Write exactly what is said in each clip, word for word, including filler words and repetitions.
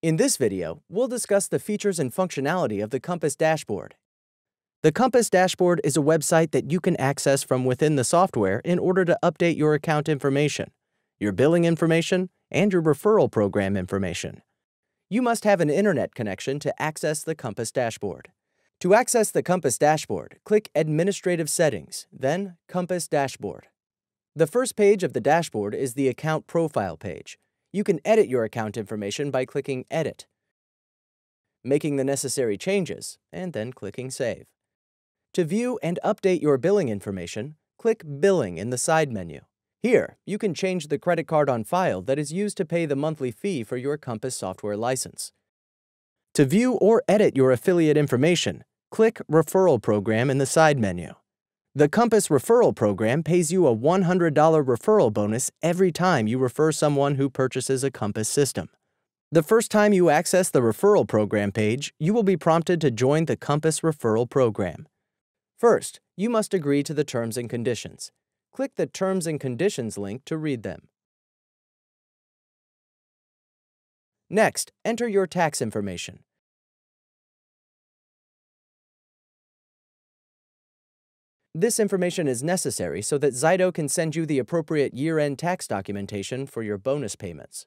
In this video, we'll discuss the features and functionality of the Compass Dashboard. The Compass Dashboard is a website that you can access from within the software in order to update your account information, your billing information, and your referral program information. You must have an internet connection to access the Compass Dashboard. To access the Compass Dashboard, click Administrative Settings, then Compass Dashboard. The first page of the dashboard is the Account Profile page. You can edit your account information by clicking Edit, making the necessary changes, and then clicking Save. To view and update your billing information, click Billing in the side menu. Here, you can change the credit card on file that is used to pay the monthly fee for your Compass software license. To view or edit your affiliate information, click Referral Program in the side menu. The Compass Referral Program pays you a one hundred dollar referral bonus every time you refer someone who purchases a Compass system. The first time you access the Referral Program page, you will be prompted to join the Compass Referral Program. First, you must agree to the terms and conditions. Click the Terms and Conditions link to read them. Next, enter your tax information. This information is necessary so that ZYTO can send you the appropriate year-end tax documentation for your bonus payments.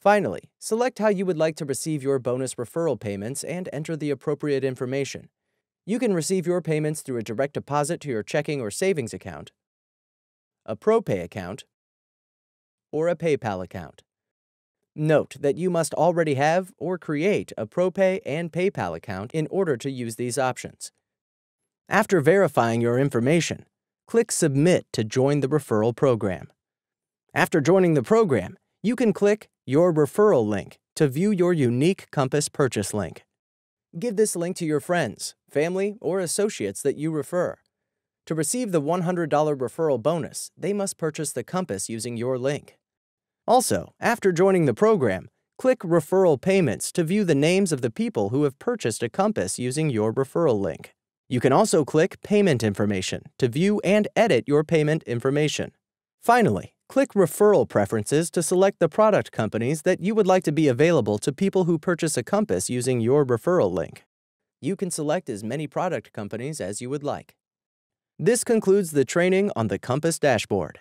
Finally, select how you would like to receive your bonus referral payments and enter the appropriate information. You can receive your payments through a direct deposit to your checking or savings account, a ProPay account, or a PayPal account. Note that you must already have or create a ProPay and PayPal account in order to use these options. After verifying your information, click Submit to join the referral program. After joining the program, you can click Your Referral link to view your unique Compass purchase link. Give this link to your friends, family, or associates that you refer. To receive the one hundred dollar referral bonus, they must purchase the Compass using your link. Also, after joining the program, click Referral Payments to view the names of the people who have purchased a Compass using your referral link. You can also click Payment Information to view and edit your payment information. Finally, click Referral Preferences to select the product companies that you would like to be available to people who purchase a Compass using your referral link. You can select as many product companies as you would like. This concludes the training on the Compass Dashboard.